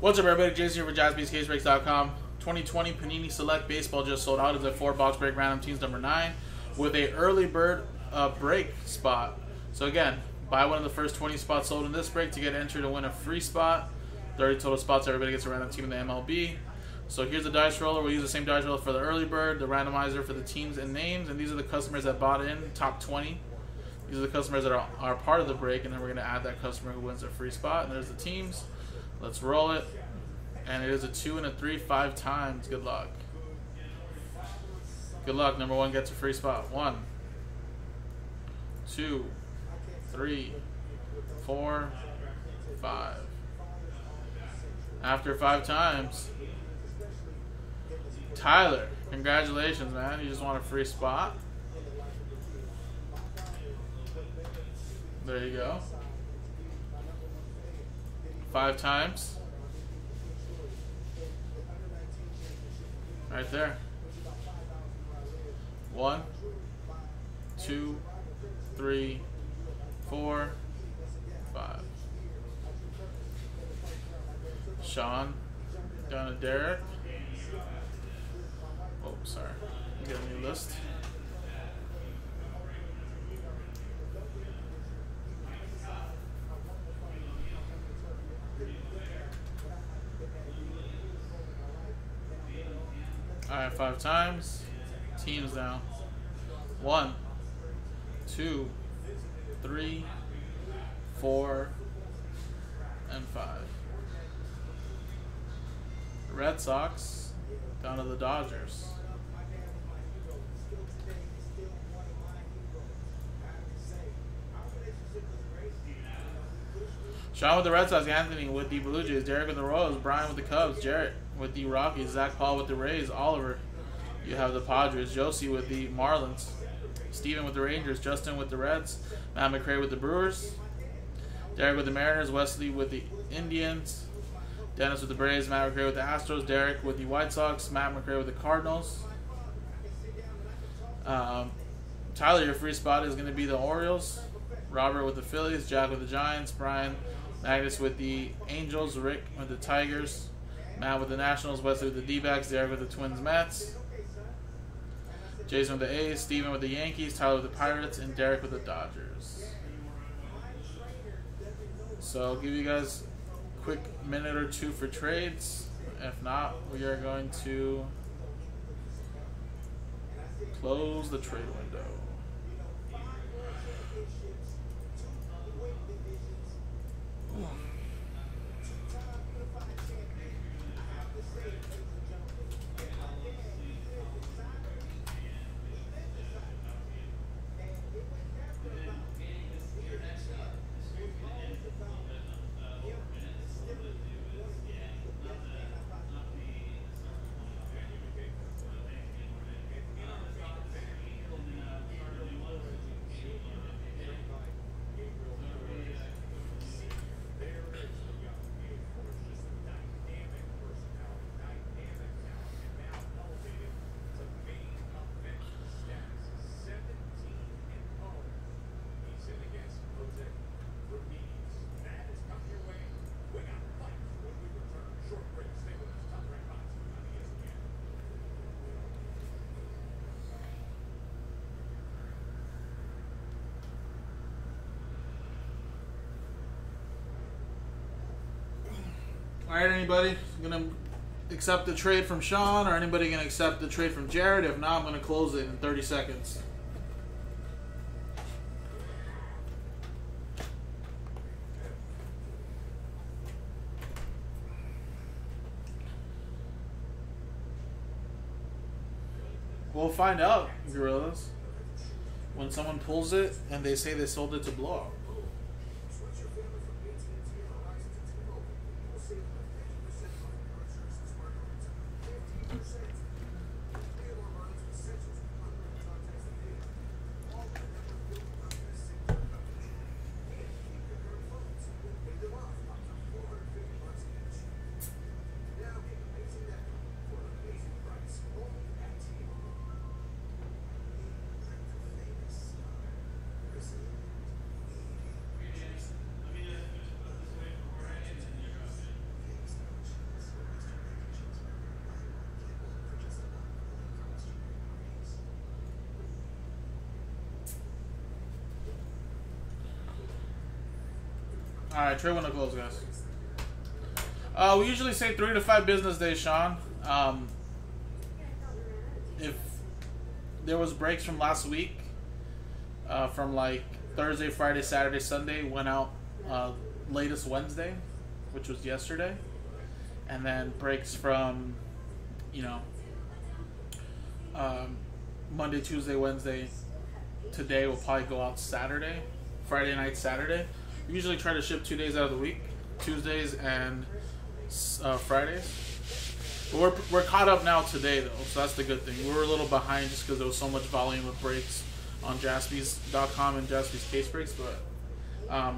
What's up, everybody? Jason here for JaspysCaseBreaks.com. 2020 Panini Select Baseball just sold out as a 4-box break random teams number 9 with a early bird break spot. So again, buy one of the first 20 spots sold in this break to get entered to win a free spot. 30 total spots. Everybody gets a random team in the MLB. So here's the dice roller. We'll use the same dice roller for the early bird, the randomizer for the teams and names, and these are the customers that bought in, top 20. These are the customers that are part of the break, and then we're going to add that customer who wins their free spot. And there's the teams. Let's roll it. And it is a 2 and a 3, 5 times. Good luck. Good luck. Number 1 gets a free spot. 1, 2, 3, 4, 5. After 5 times, Tyler, congratulations, man. You just won a free spot. There you go. 5 times. Right there. 1, 2, 3, 4, 5. Sean, down to Derek. Oh, sorry. Get a new list. Alright, 5 times. Teams now. 1, 2, 3, 4, and 5. Red Sox down to the Dodgers. Sean with the Red Sox, Anthony with the Blue Jays, Derek with the Royals, Brian with the Cubs, Jarrett with the Rockies, Zach Paul with the Rays, Oliver, you have the Padres, Josie with the Marlins, Steven with the Rangers, Justin with the Reds, Matt McCray with the Brewers, Derek with the Mariners, Wesley with the Indians, Dennis with the Braves, Matt McCray with the Astros, Derek with the White Sox, Matt McCray with the Cardinals. Tyler, your free spot is going to be the Orioles, Robert with the Phillies, Jack with the Giants, Brian Magnus with the Angels, Rick with the Tigers, Matt with the Nationals, Wesley with the D-backs, Derek with the Twins, Mets, Jason with the A's, Steven with the Yankees, Tyler with the Pirates, and Derek with the Dodgers. So I'll give you guys a quick minute or two for trades. If not, we are going to close the trade window. Alright, anybody gonna accept the trade from Sean, or anybody gonna accept the trade from Jared? If not, I'm gonna close it in 30 seconds. We'll find out, Gorillas, when someone pulls it and they say they sold it to Blowout. All right, trade window closed, guys. We usually say 3 to 5 business days, Sean. If there was breaks from last week, from like Thursday, Friday, Saturday, Sunday, went out latest Wednesday, which was yesterday, and then breaks from, you know, Monday, Tuesday, Wednesday. Today will probably go out Saturday, Friday night, Saturday. We usually try to ship 2 days out of the week, Tuesdays and Fridays. But we're caught up now today, though, so that's the good thing. We were a little behind just because there was so much volume of breaks on JaspysCaseBreaks.com and Jaspys Case Breaks, but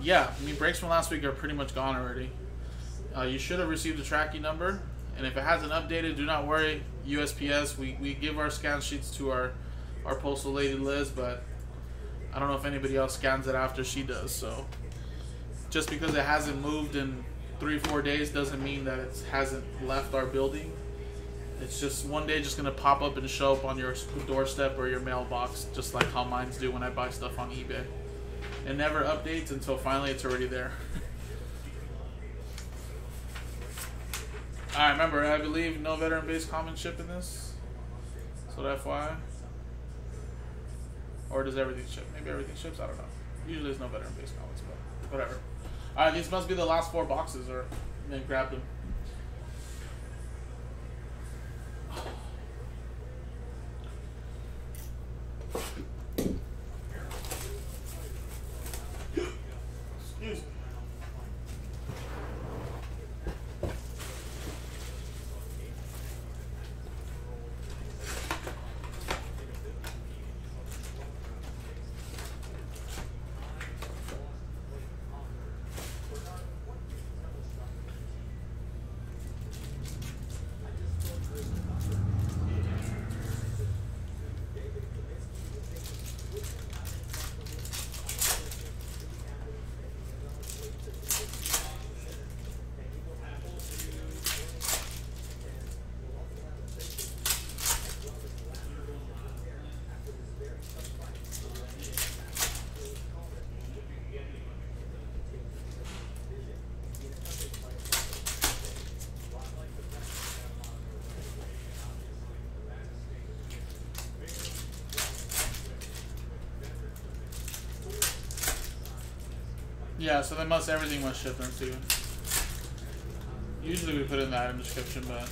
yeah, I mean, breaks from last week are pretty much gone already. You should have received the tracking number, and if it hasn't updated, do not worry. USPS, we give our scan sheets to our postal lady Liz, but I don't know if anybody else scans it after she does. So just because it hasn't moved in 3 or 4 days doesn't mean that it hasn't left our building. It's just one day just gonna pop up and show up on your doorstep or your mailbox, just like how mine's do when I buy stuff on eBay. It never updates until finally it's already there. All right, remember, I believe no veteran-based common ship in this, so that's why. Or does everything ship? Maybe everything ships, I don't know. Usually there's no veteran-based comics, but whatever. All right, these must be the last 4 boxes, or then grab them. Excuse me. Yeah, so everything must ship them too. Usually we put in the item description, but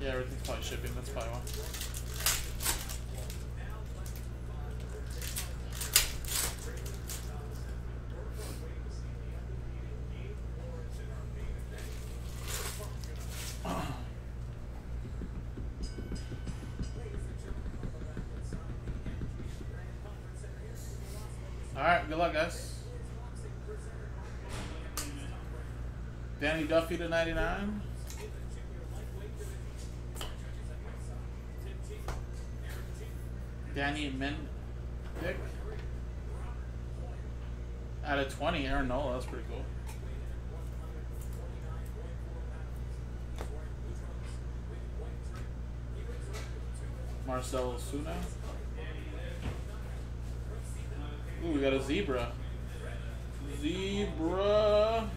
yeah, everything's probably shipping. That's probably why. All right, good luck, guys. Danny Duffy /99. Danny Mendick /20. Aaron Nola, that's pretty cool. Marcelo Osuna. Ooh, we got a zebra. Zebra.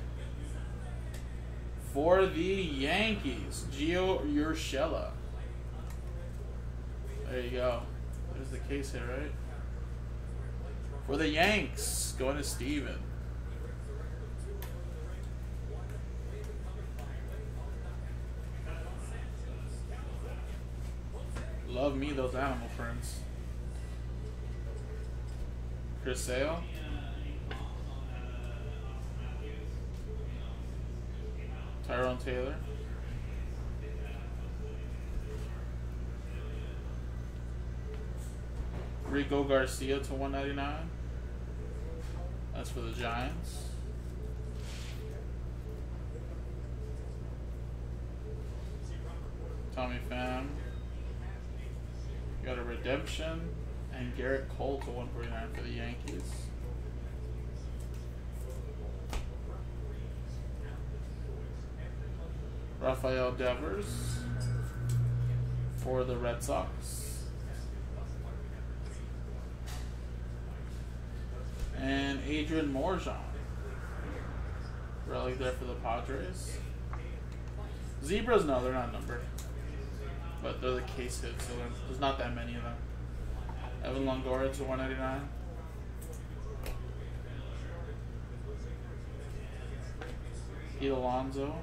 For the Yankees, Gio Urshela. There you go. There's the case here, right? For the Yanks, going to Steven. Love me those animal friends. Chris Sale. Tyrone Taylor. Rico Garcia /199. That's for the Giants. Tommy Pham. Got a redemption. And Garrett Cole /149 for the Yankees. Rafael Devers for the Red Sox. And Adrian Morjon. relic there for the Padres. Zebras, no, they're not numbered. But they're the case hits, so there's not that many of them. Evan Longoria to 199. Pete Alonso.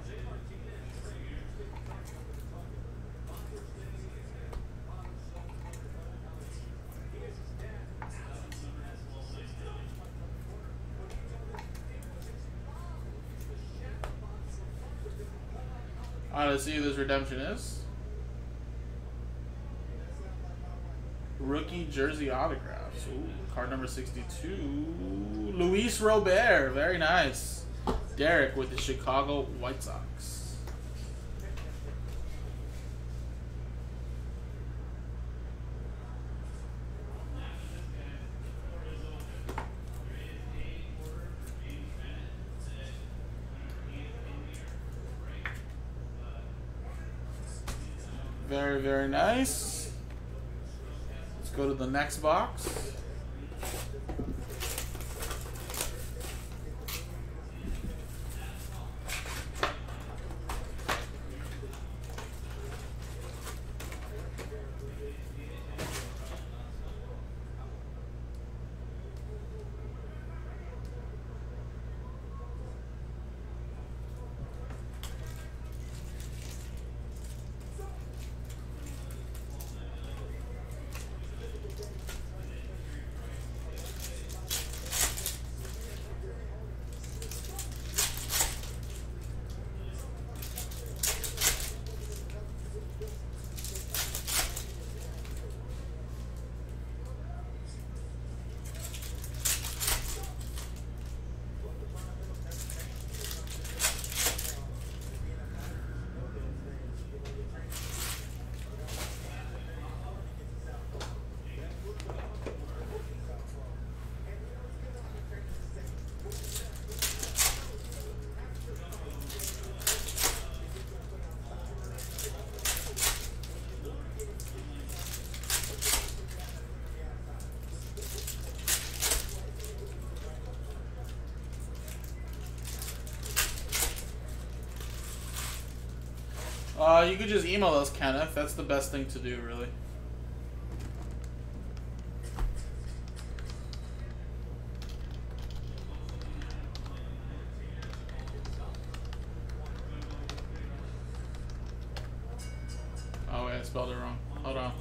Alright, let's see who this redemption is. Rookie jersey autographs. Ooh, card number 62. Luis Robert. Very nice. Derek with the Chicago White Sox. Very, very nice. Let's go to the next box. You could just email us, Kenneth. That's the best thing to do, really. Oh, wait, I spelled it wrong. Hold on.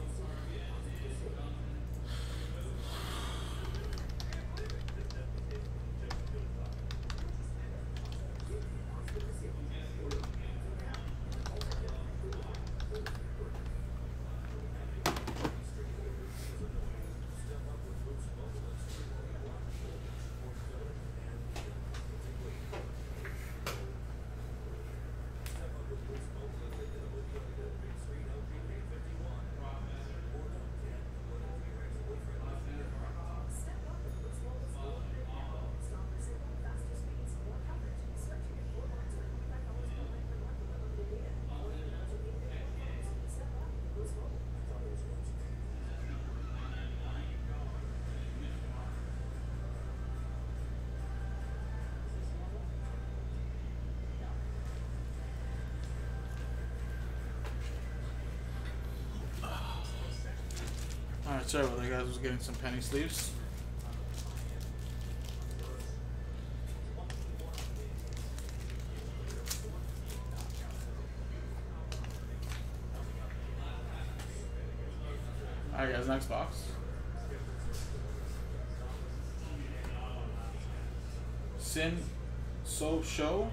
Alright, sorry about that, guys. I was getting some penny sleeves. Alright, guys, next box. Sin So Show.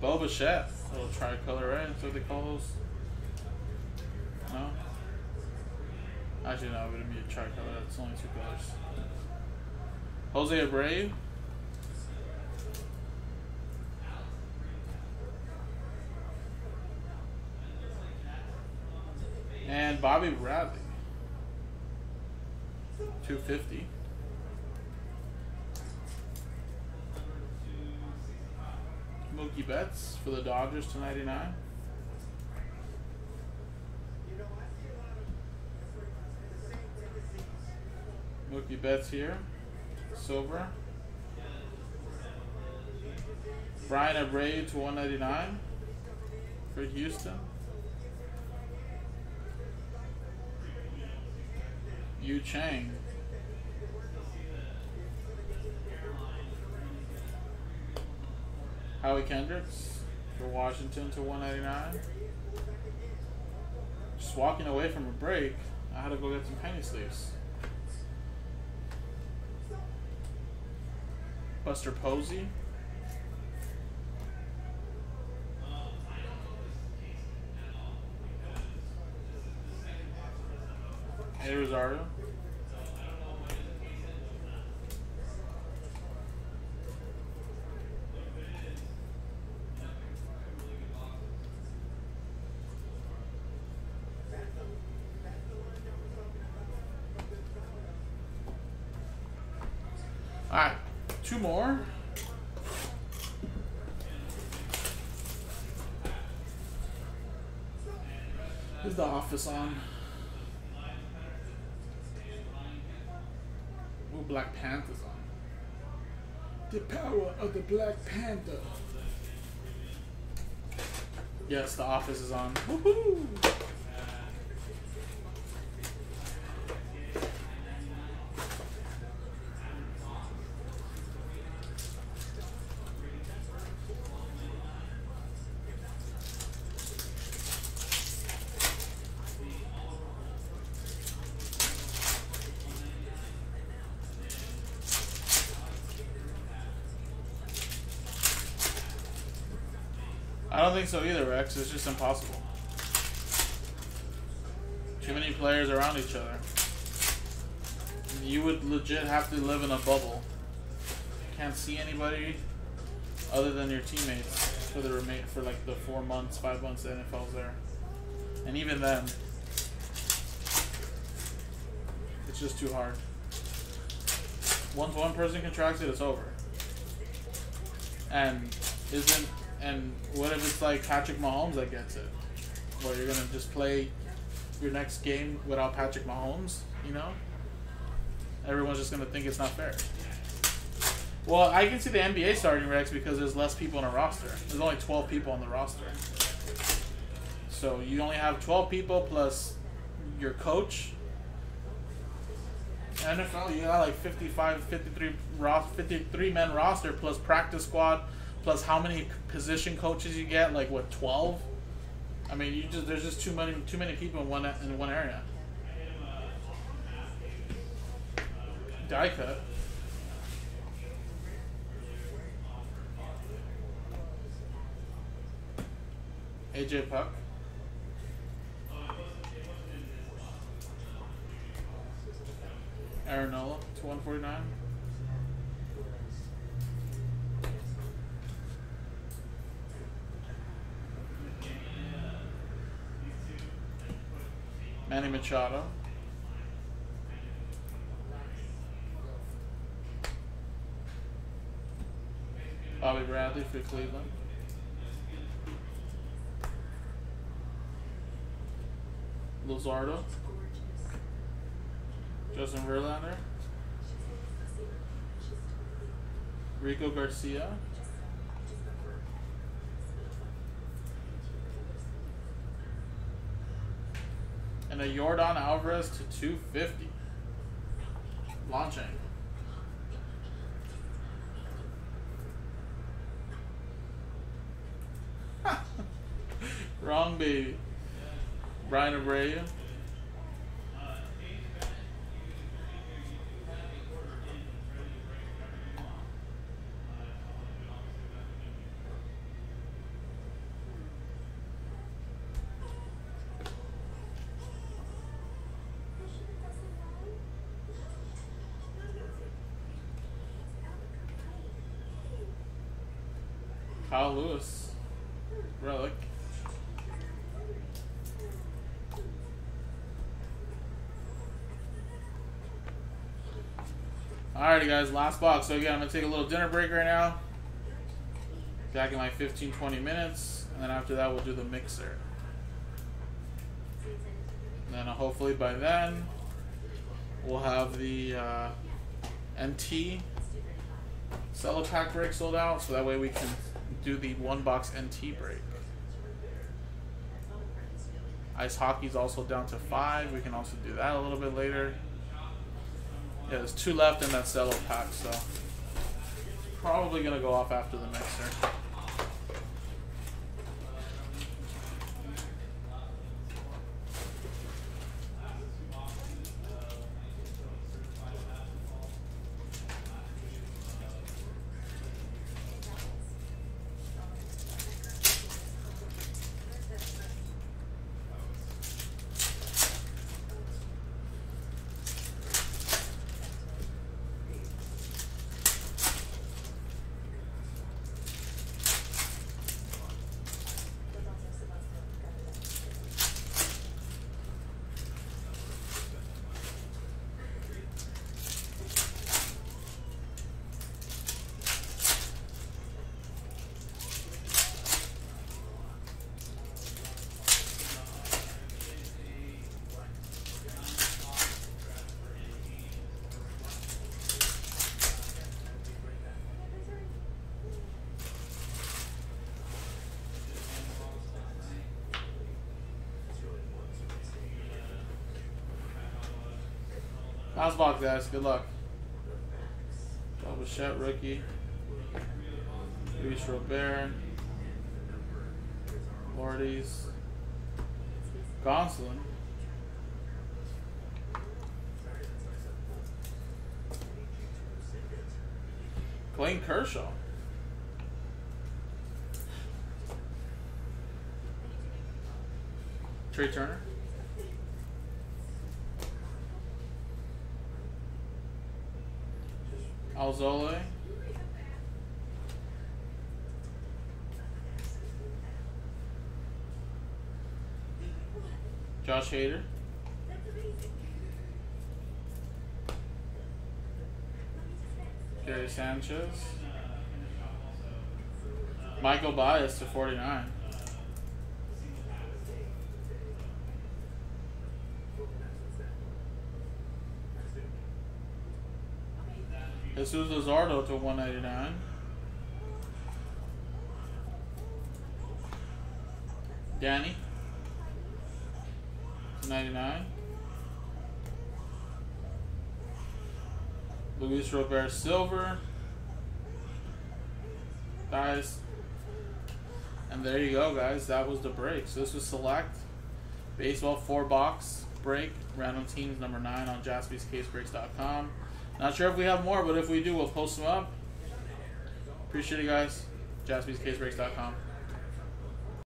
Bo Bichette. Little tricolor, right? That's what they call those. No? Actually, no, it wouldn't be a tricolor. It's only two colors. Jose Abreu. And Bobby Bradley. 250. Mookie Betts for the Dodgers to 99. your bets here. Silver. Brian Abreu /199 for Houston. Yu Chang. Howie Kendricks for Washington /199. Just walking away from a break, I had to go get some penny sleeves. Buster Posey. Eddie Rosario. Alright, two more. Is the office on? Ooh, Black Panther's on. The power of the Black Panther. Yes, the office is on. Woohoo! I don't think so either, Rex. It's just impossible. Too many players around each other. You would legit have to live in a bubble. Can't see anybody other than your teammates for the for like the 4 months, 5 months the NFL's there. And even then, it's just too hard. Once one person contracts it, it's over. And what if it's like Patrick Mahomes that gets it? Well, you're going to just play your next game without Patrick Mahomes, you know? Everyone's just going to think it's not fair. Well, I can see the NBA starting, Rex, because there's less people on a roster. There's only 12 people on the roster. So you only have 12 people plus your coach. NFL, you got like 53-man roster plus practice squad. Plus, how many position coaches you get? Like what, 12? I mean, you just there's just too many people in one area. Die cut. AJ Puck. Aaron Nola /149. Manny Machado. Bobby Bradley for Cleveland. Luzardo. Justin Verlander. Rico Garcia. And a Yordan Alvarez /250. Launching. Wrong baby. Brian Abreu. Kyle Lewis, relic. Alrighty guys, last box. So again, I'm going to take a little dinner break right now. Back in like 15, 20 minutes. And then after that, we'll do the mixer. And then hopefully by then, We'll have the NT cello pack break sold out, so that way we can do the one box NT break. Ice hockey's also down to 5. We can also do that a little bit later. Yeah, there's 2 left in that cello pack, so probably gonna go off after the mixer. Nice block, guys. Good luck. Double shot rookie. Luis Robert. Lourdes. Gonsolin. Clayton Kershaw. Trey Turner. Alzole, Josh Hader, Gary Sanchez, Michael Bias to 49. Jesus Luzardo to 199. Danny to 99. Luis Robert Silver. Guys, and there you go, guys. That was the break. So this was Select Baseball 4-box break, random teams number 9 on JaspysCaseBreaks.com. Not sure if we have more, but if we do, we'll post them up. Appreciate it, guys. JaspysCaseBreaks.com.